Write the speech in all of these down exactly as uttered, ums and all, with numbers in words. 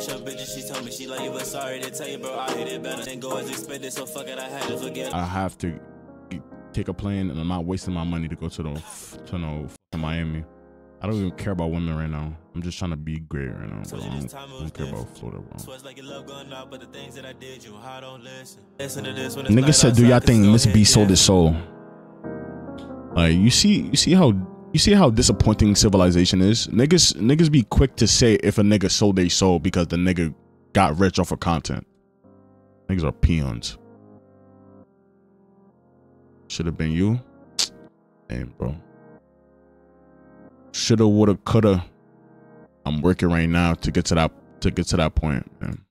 ask your bitches, she told me she like you, but sorry to tell you, bro, I hit it better than go as expected, so fuck it, I had to forget. I have to take a plane, and I'm not wasting my money to go to the, to no Miami. I don't even care about women right now. I'm just trying to be great right now, bro. I don't, I don't care about Florida, bro. Nigga said, do y'all think Miss B sold his soul? Like, you see, you see how, you see how disappointing civilization is? Niggas, niggas be quick to say if a nigga sold their soul because the nigga got rich off of content. Niggas are peons. Should have been you. Damn, bro. Shoulda, woulda, coulda. I'm working right now to get to that to get to that point, man.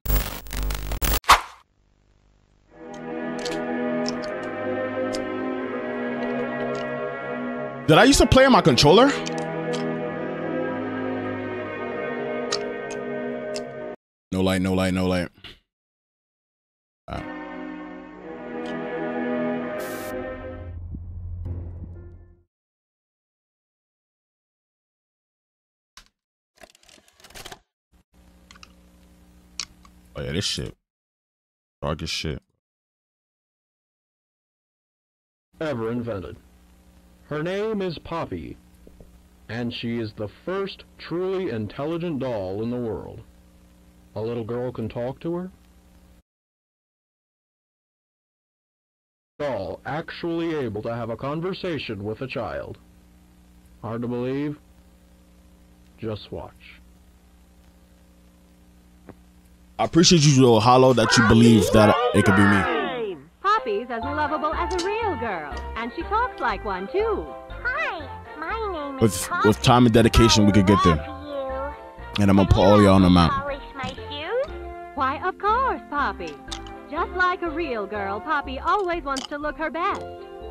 Did I used to play on my controller? No light, no light, no light. Wow. Oh yeah, this shit. Dark as shit. Ever invented. Her name is Poppy, and she is the first truly intelligent doll in the world. A little girl can talk to her. Doll actually able to have a conversation with a child. Hard to believe? Just watch. I appreciate you, Joe Hollow, that you believe that it could be me. Poppy's as lovable as a real girl, and she talks like one too. Hi, my name is with, Poppy. With time and dedication, we could get there. You. And I'm gonna put all y'all on the mount. Polish my shoes? Why, of course, Poppy. Just like a real girl, Poppy always wants to look her best.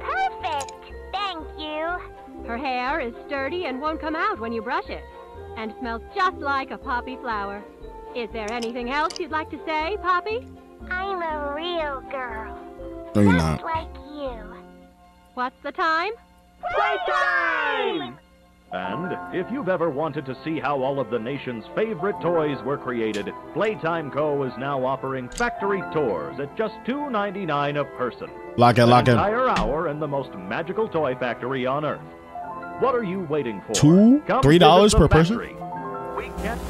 Perfect. Thank you. Her hair is sturdy and won't come out when you brush it, and smells just like a poppy flower. Is there anything else you'd like to say, Poppy? I'm a real girl. No, you're not. Like you. What's the time? Playtime! And if you've ever wanted to see how all of the nation's favorite toys were created, Playtime Co. is now offering factory tours at just two ninety-nine a person. Lock it, lock it. An entire hour in the most magical toy factory on Earth. What are you waiting for? Two, Come three dollars per factory. person? We can't...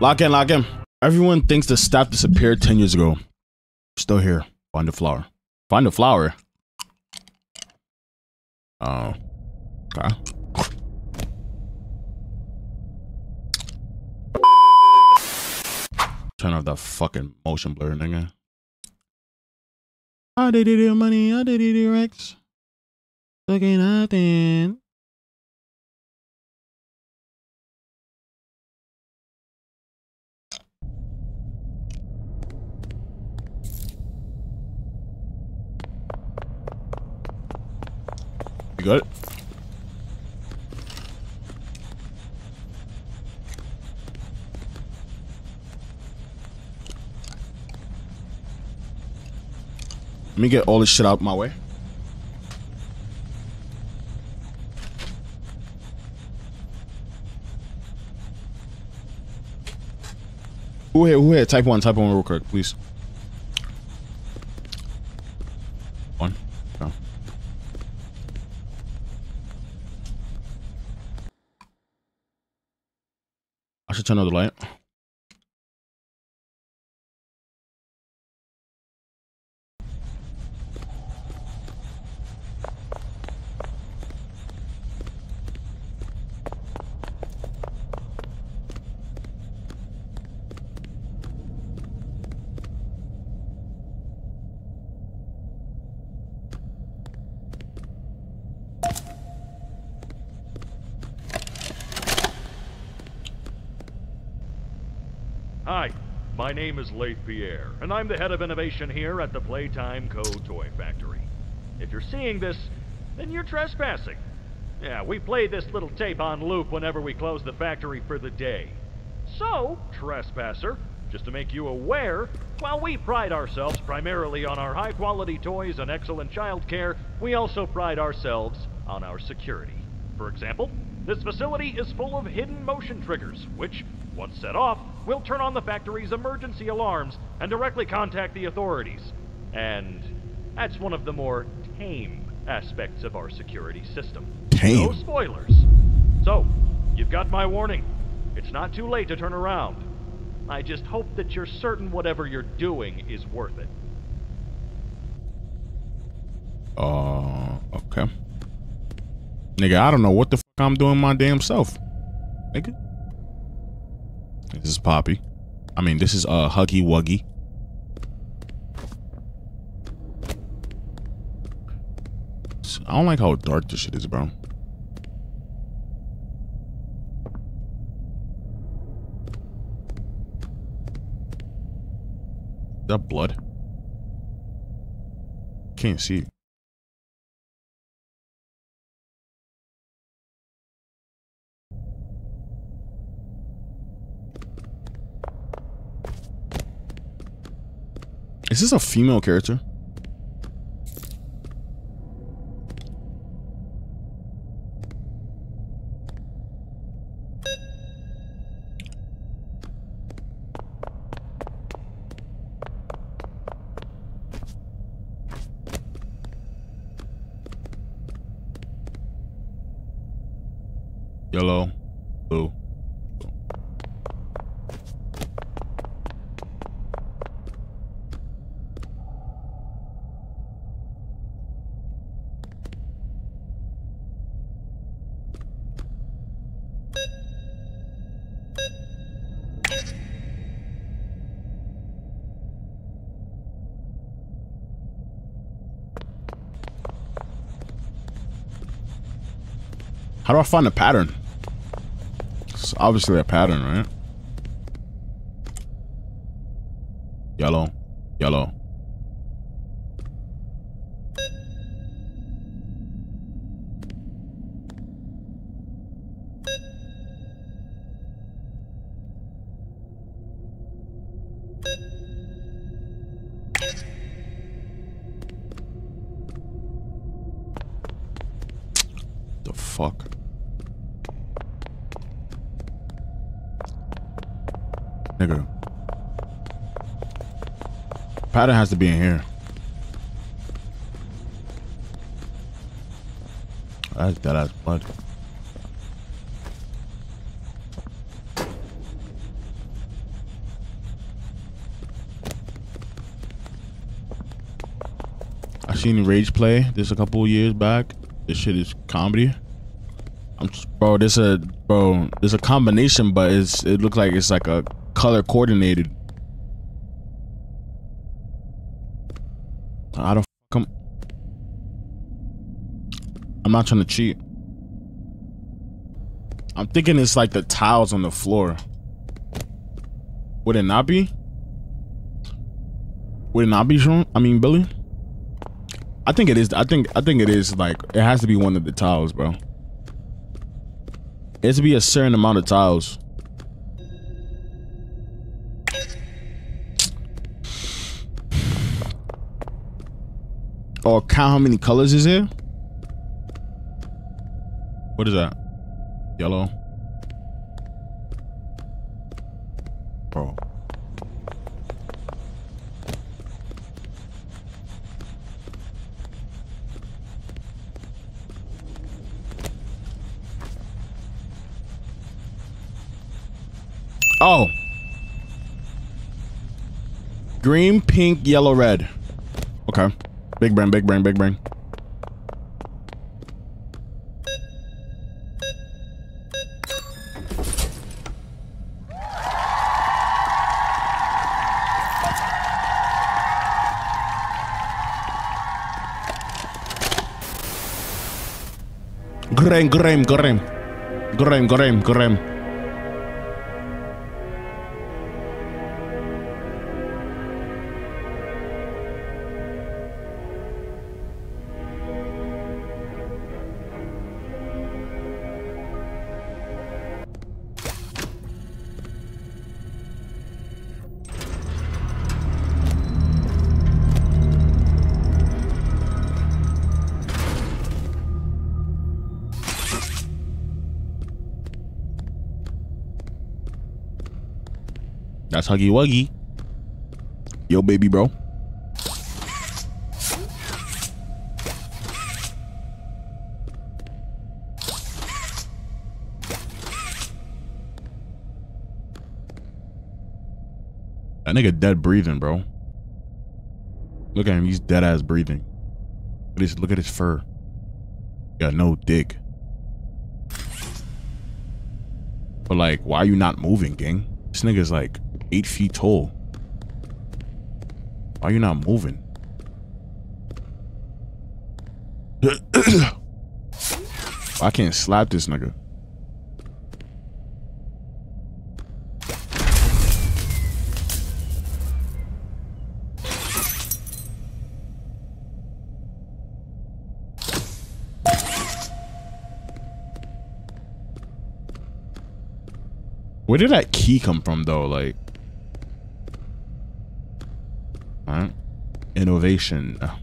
Lock in, lock in. Everyone thinks the staff disappeared ten years ago. Still here. Find the flower. Find the flower? Oh. Okay. Turn off that fucking motion blur, nigga. I did it, money. I did it, Rex. Fucking nothing. You got it. Let me get all this shit out of my way. Who here? Who here? Type one. Type one real quick, please. One. No. I should turn on the light. My name is Leith Pierre, and I'm the head of innovation here at the Playtime Co. Toy Factory. If you're seeing this, then you're trespassing. Yeah, we play this little tape on loop whenever we close the factory for the day. So, trespasser, Just to make you aware, while we pride ourselves primarily on our high-quality toys and excellent child care, we also pride ourselves on our security. For example, this facility is full of hidden motion triggers, which, once set off, will turn on the factory's emergency alarms and directly contact the authorities. And that's one of the more tame aspects of our security system. Tame. No spoilers. So, you've got my warning. It's not too late to turn around. I just hope that you're certain whatever you're doing is worth it. Uh, okay. Nigga, I don't know what the fuck I'm doing my damn self. Nigga. This is Poppy. I mean, this is uh Huggy Wuggy. I don't like how dark this shit is, bro. Is that blood? Can't see it. Is this a female character? Yellow, blue. How do I find a pattern? It's obviously a pattern, right? Yellow, yellow. The fuck? Nigga. Pattern has to be in here. That's dead ass blood. I seen Rage Play this a couple years back. This shit is comedy. I'm just, bro, this a bro, there's a combination, but it's it looks like it's like a color coordinated. I don't come. I'm not trying to cheat. I'm thinking it's like the tiles on the floor. Would it not be? Would it not be Sean? I mean, Billy. I think it is. I think. I think it is. Like, it has to be one of the tiles, bro. It has to be a certain amount of tiles. Or count how many colors is here? What is that? Yellow. Bro. Oh. Green, pink, yellow, red. Okay. Big brain, big brain, big brain. Graham, Graham, Graham. Graham, Graham, Graham. That's Huggy Wuggy. Yo, baby, bro. That nigga dead breathing, bro. Look at him. He's dead ass breathing. Look at his, look at his fur. Got no dick. But like, why are you not moving, gang? This nigga's like eight feet tall. Why are you not moving? I can't slap this nigga. Where did that key come from, though? Like, all right, innovation. Oh.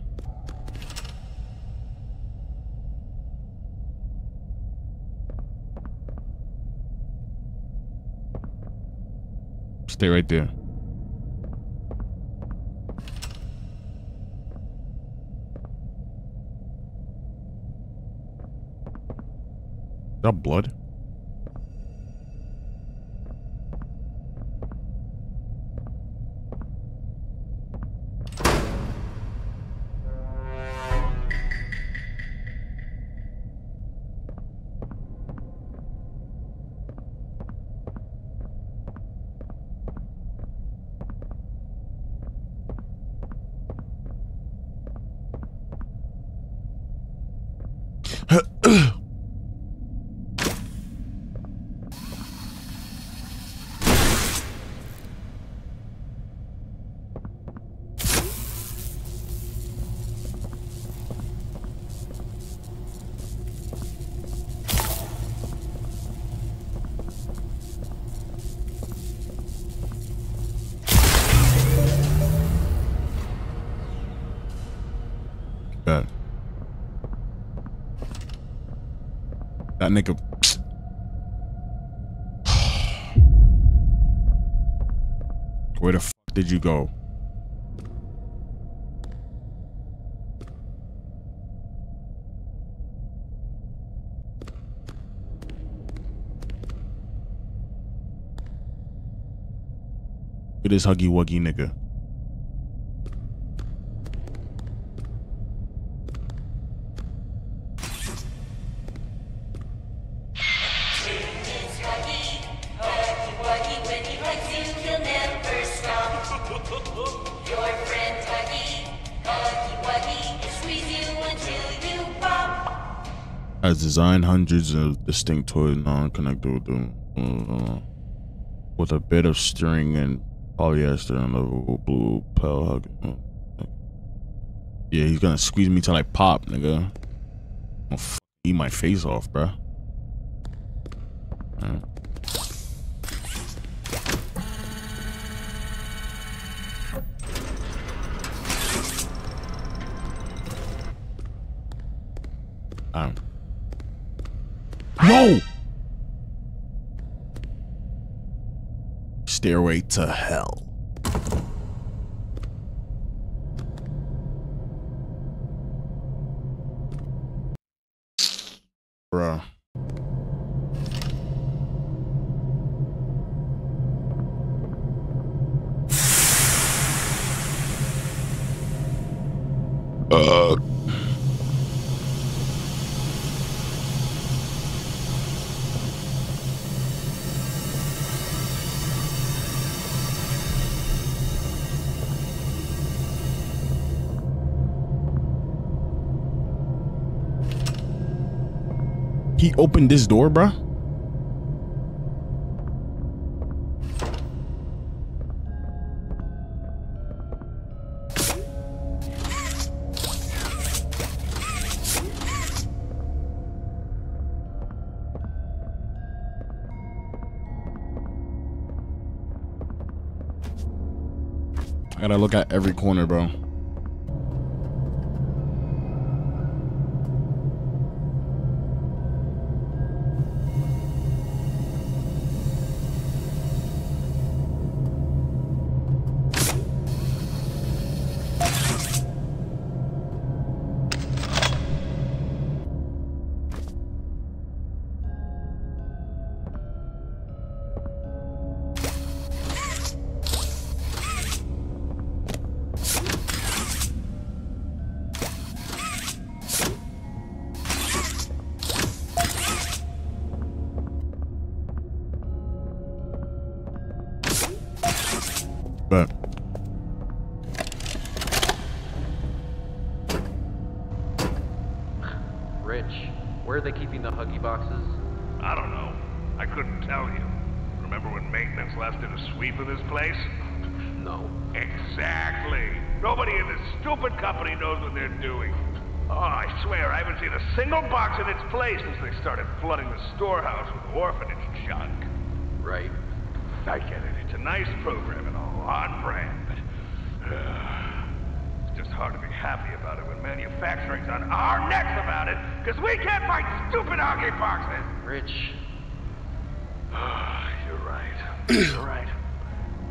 Stay right there. Is that blood? That nigga. Where the f did you go? Look at this Huggy Wuggy nigga. Has designed hundreds of distinct toys non-connected with them, uh, with a bit of string and polyester and level blue pearl hug. Yeah, he's gonna squeeze me till I pop, nigga. I'll f eat my face off, bruh. Alright. Alright. No! Stairway to hell. Bruh. Uh... He opened this door, bruh. I gotta look at every corner, bro. but Rich, where are they keeping the Huggy boxes? I don't know. I couldn't tell you. Remember when maintenance left in a sweep of this place? No. Exactly. Nobody in this stupid company knows what they're doing. Oh, I swear, I haven't seen a single box in its place since they started flooding the storehouse with orphanage junk. Right. I get it. It's a nice program and all on brand, but uh, it's just hard to be happy about it when manufacturing's on our necks about it, because we can't find stupid Huggy boxes! Rich. Oh, you're right. You're right.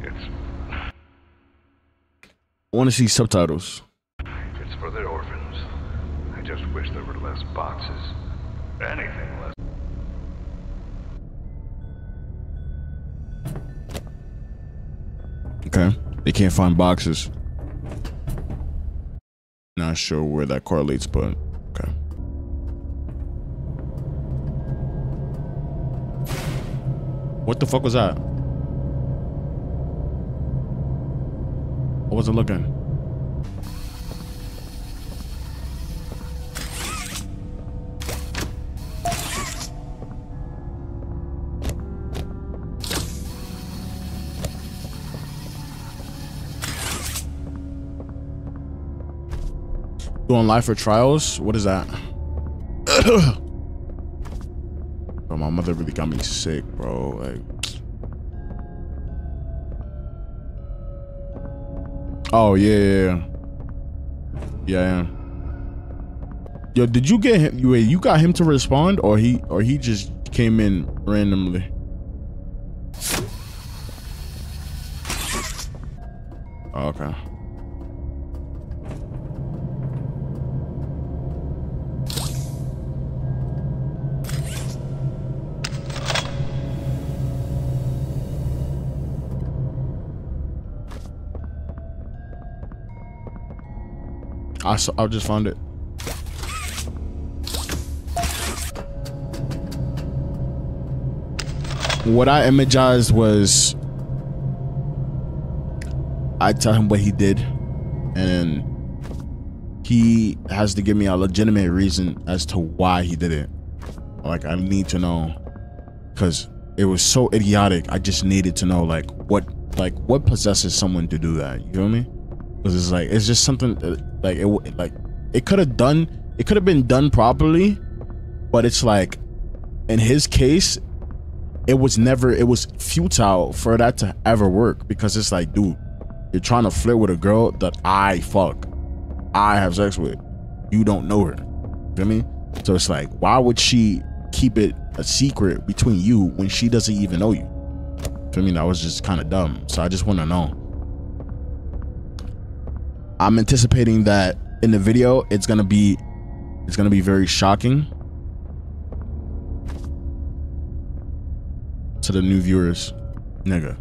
It's... I want to see subtitles. It's for the orphans. Just wish there were less boxes. Anything less. Okay. They can't find boxes. Not sure where that correlates, but okay. What the fuck was that? I wasn't looking. Doing live for trials? What is that? Bro, my mother really got me sick, bro. Like, oh yeah, yeah, yeah. Yo, did you get him? Wait, you got him to respond, or he, or he just came in randomly? Oh, okay. I saw, I just found it. What I imagized was I tell him what he did, and he has to give me a legitimate reason as to why he did it. Like, I need to know, because it was so idiotic. I just needed to know, like, what, like, what possesses someone to do that? You feel me? Because it's like, it's just something that, like, it like it could have done it could have been done properly, but it's like, in his case, it was never it was futile for that to ever work, because it's like, dude, you're trying to flirt with a girl that I fuck I have sex with. You don't know her. You know what I mean? So it's like, why would she keep it a secret between you when she doesn't even know you? You know what I mean? I was just kind of dumb, so I just want to know. I'm anticipating that in the video, it's gonna be, it's gonna be very shocking to the new viewers. Nigga,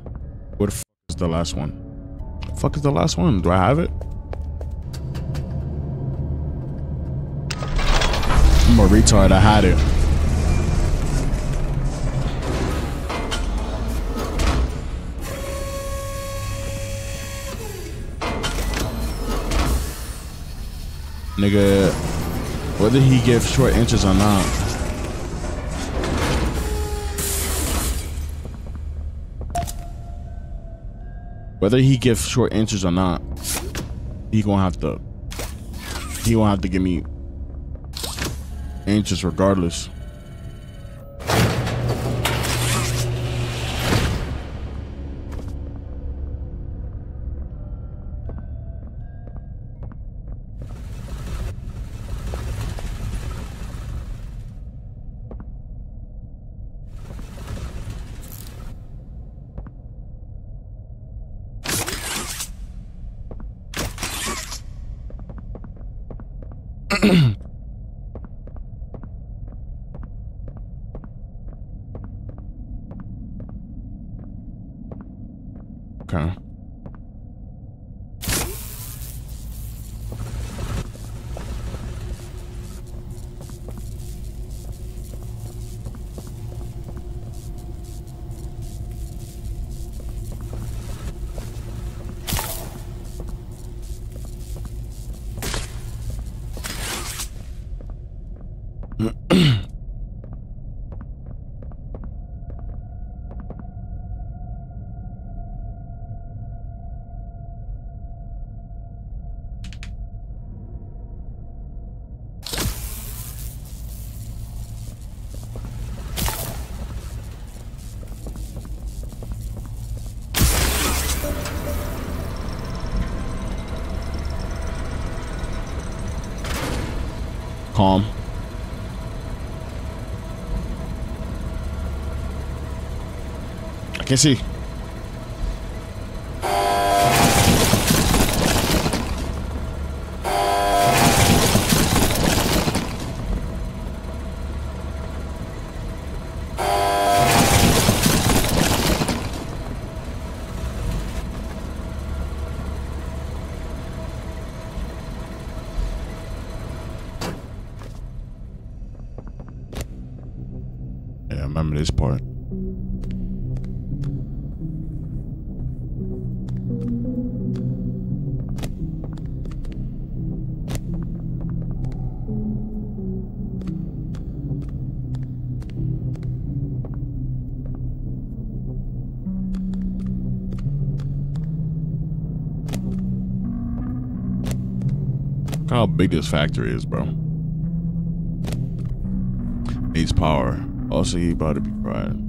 what the f is the last one? The fuck is the last one? Do I have it? I'm a retard. I had it. Nigga, whether he gives short inches or not. Whether he gives short inches or not, he gonna have to, he gonna have to give me inches regardless. Okay. calm. I can't see. This part. Look how big this factory is, bro. Needs power. Also, he about to be crying.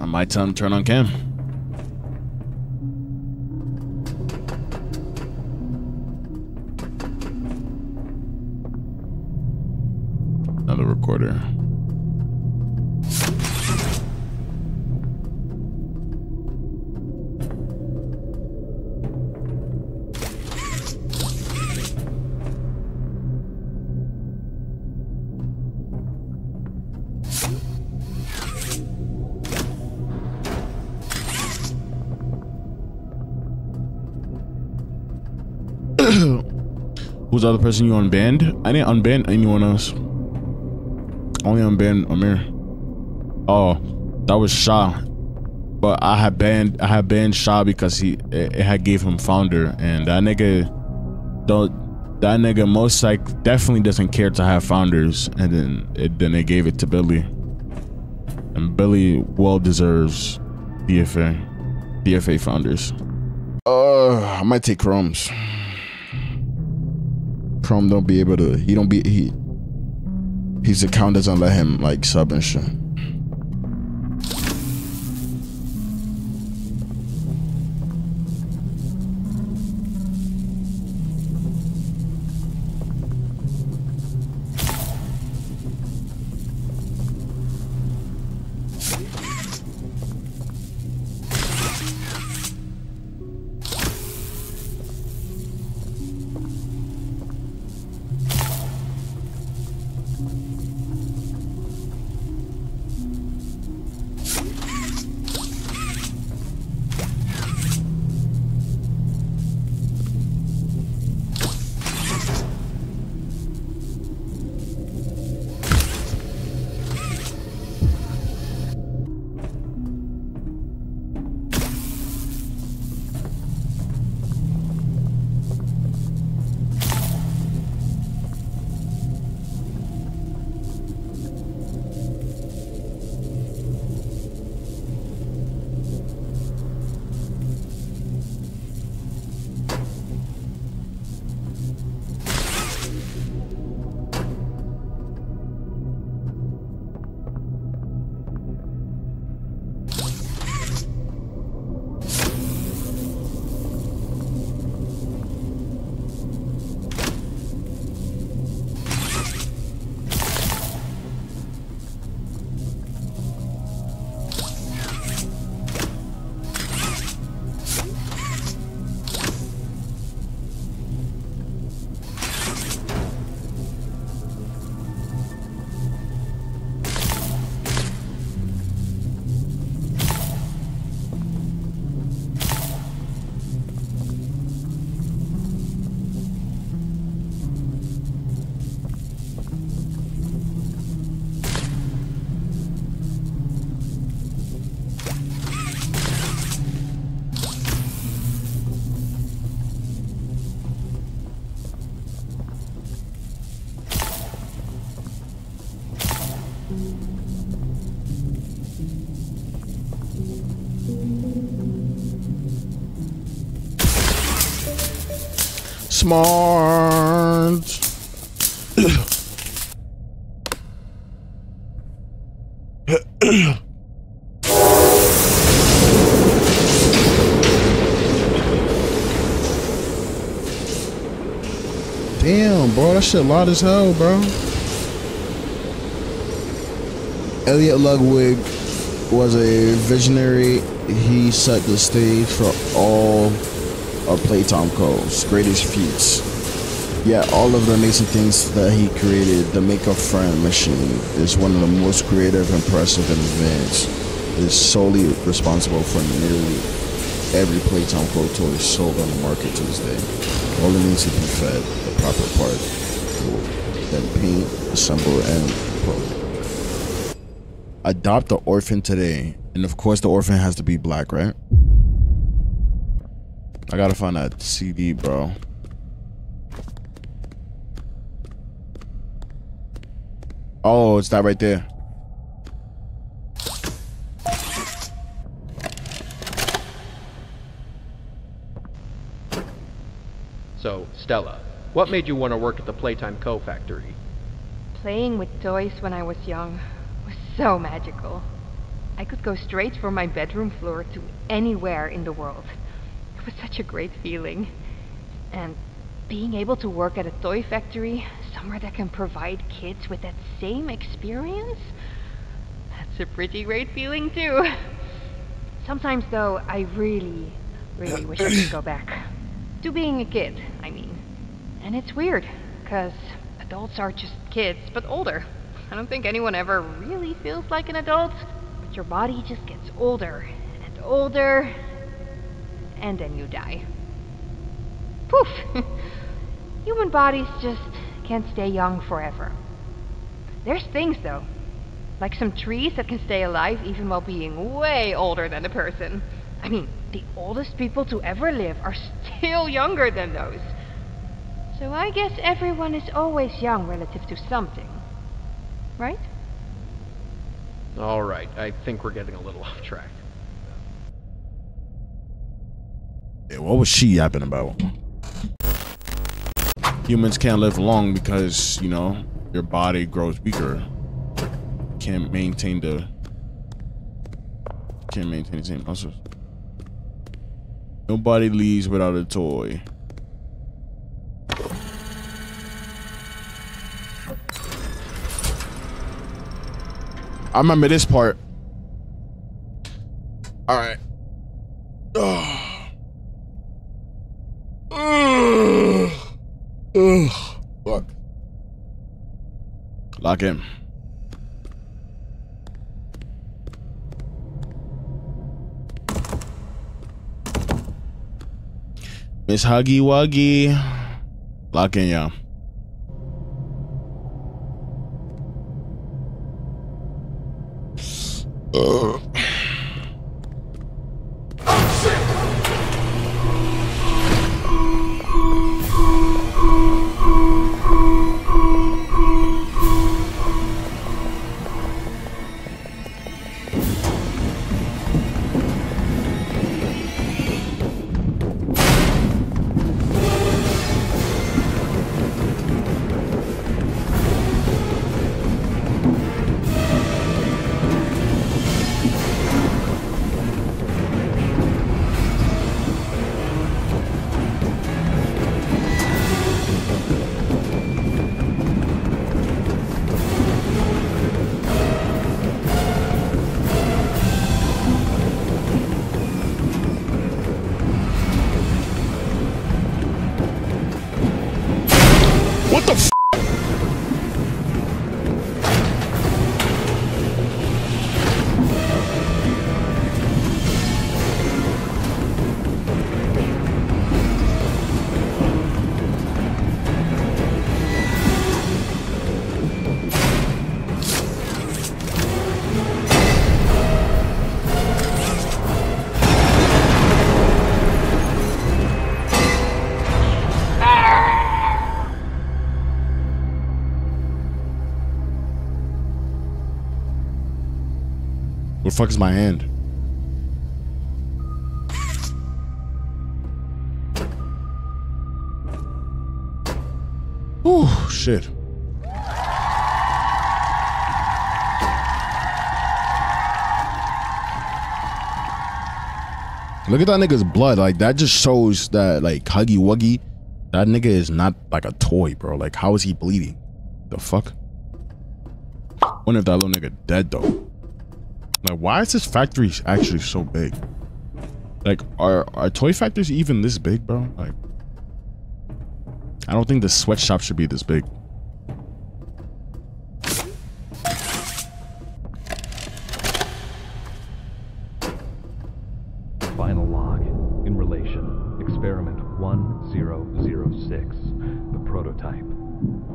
I might tell him to turn on cam. Another recorder. Who's the other person you unbanned? I didn't unban anyone else. Only unbanned Amir. Oh, that was Shah. But I had banned I had banned Shah because he it, it had gave him founder, and that nigga don't that nigga most like definitely doesn't care to have founders, and then it, then they gave it to Billy. And Billy well deserves D F A D F A founders. Uh, I might take Chrome's. Chrome don't be able to. He don't be he. His account doesn't let him like sub and shit. Smart. Damn, bro, that shit loud as hell, bro. Elliot Ludwig was a visionary. He set the stage for all of Playtime Co.'s greatest feats. Yet all of the amazing things that he created, the Make a Friend machine is one of the most creative, impressive, and advanced. It is solely responsible for nearly every Playtime Co. toy sold on the market to this day. All it needs to be fed the proper part, then paint, assemble, and probe. Adopt the orphan today. And of course the orphan has to be black, right? I gotta find that C D, bro. Oh, it's that right there. So, Stella, what made you want to work at the Playtime Co. factory? Playing with toys when I was young was so magical. I could go straight from my bedroom floor to anywhere in the world. It was such a great feeling. And being able to work at a toy factory, somewhere that can provide kids with that same experience, that's a pretty great feeling too. Sometimes though, I really, really wish I could go back. To being a kid, I mean. And it's weird, because adults are just kids, but older. I don't think anyone ever really feels like an adult. Your body just gets older and older, and then you die. Poof! Human bodies just can't stay young forever. There's things though, like some trees that can stay alive even while being way older than the person. I mean, the oldest people to ever live are still younger than those. So I guess everyone is always young relative to something, right? All right, I think we're getting a little off track. Yeah, what was she yapping about? Humans can't live long because, you know, your body grows weaker. Can't maintain the... Can't maintain the same muscles. Nobody leaves without a toy. I remember this part. All right. Ugh. Ugh. Ugh. Fuck. Lock in. Miss Huggy Wuggy. Lock in, y'all. Uh. Where the fuck is my hand? Oh shit. Look at that nigga's blood. Like, that just shows that, like, Huggy Wuggy, that nigga is not like a toy, bro. Like, how is he bleeding? The fuck? Wonder if that little nigga dead though. Like, why is this factory actually so big? Like, are are toy factories even this big, bro? Like, I don't think the sweatshop should be this big. Final log in relation experiment one zero zero six, the prototype.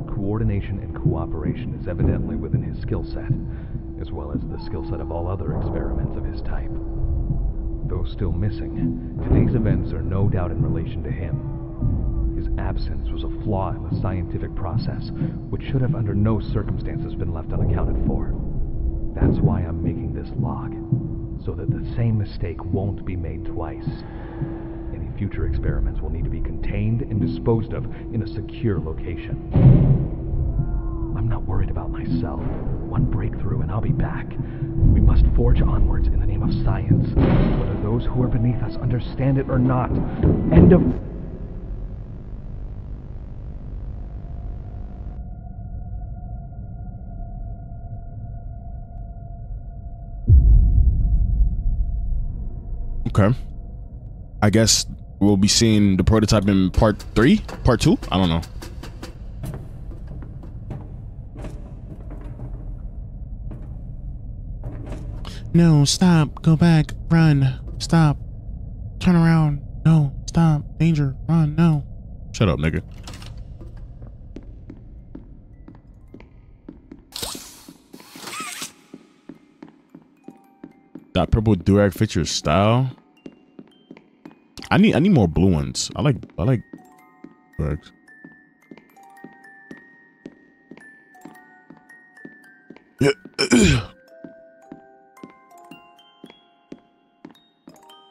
Coordination and cooperation is evidently within his skill set, as well as the skill set of all other experiments of his type. Though still missing, today's events are no doubt in relation to him. His absence was a flaw in the scientific process, which should have under no circumstances been left unaccounted for. That's why I'm making this log, so that the same mistake won't be made twice. Any future experiments will need to be contained and disposed of in a secure location. I'm not worried about myself. One breakthrough and I'll be back. We must forge onwards in the name of science, whether those who are beneath us understand it or not. End of... Okay. I guess we'll be seeing the prototype in part three? Part two? I don't know. No, stop, go back, run, stop, turn around, no, stop, danger, run, no. Shut up, nigga. That purple durag fits your style. I need I need more blue ones. I like I like durags. Yeah.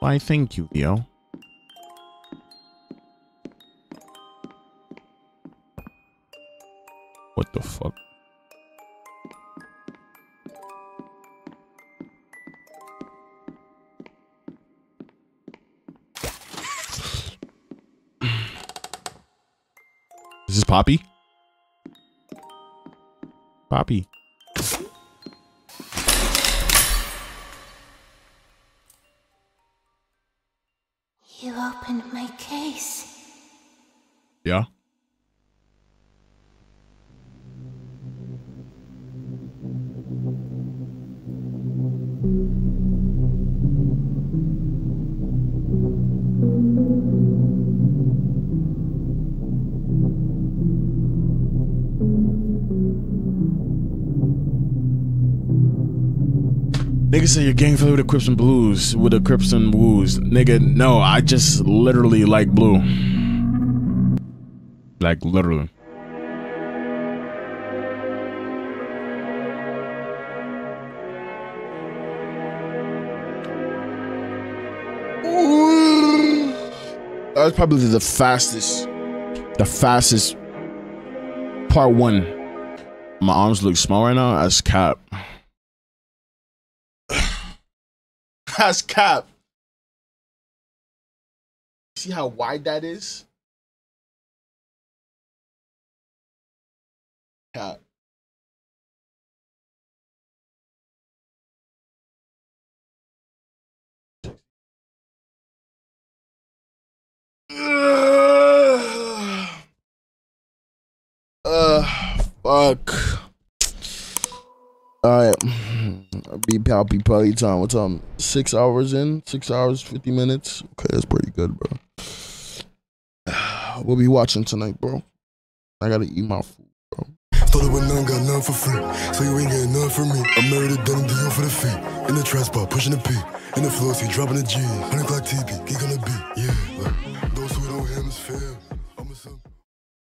Why, thank you, Leo. What the fuck? Is this Poppy? Poppy. Yeah. Nigga said your gang filled with the Crips and Blues, with the Crips and Woos. Nigga, no, I just literally like blue. Like, literally. Ooh. That was probably the fastest, the fastest part one. My arms look small right now. That's cap. That's cap. See how wide that is? Cat. Uh, uh, fuck. Alright. Be Poppy Playtime. What's up? Six hours in? Six hours, fifty minutes? Okay, that's pretty good, bro. We'll be watching tonight, bro. I gotta eat my food. Started with none, got none for free, so you ain't getting none from me. I'm married to Dunham, deal for the fee. In the trash spot, pushing the P. In the floor, see dropping the G. one hundred o'clock T V, geek on the beat. Yeah, like, those who don't hemisphere, I'm a son.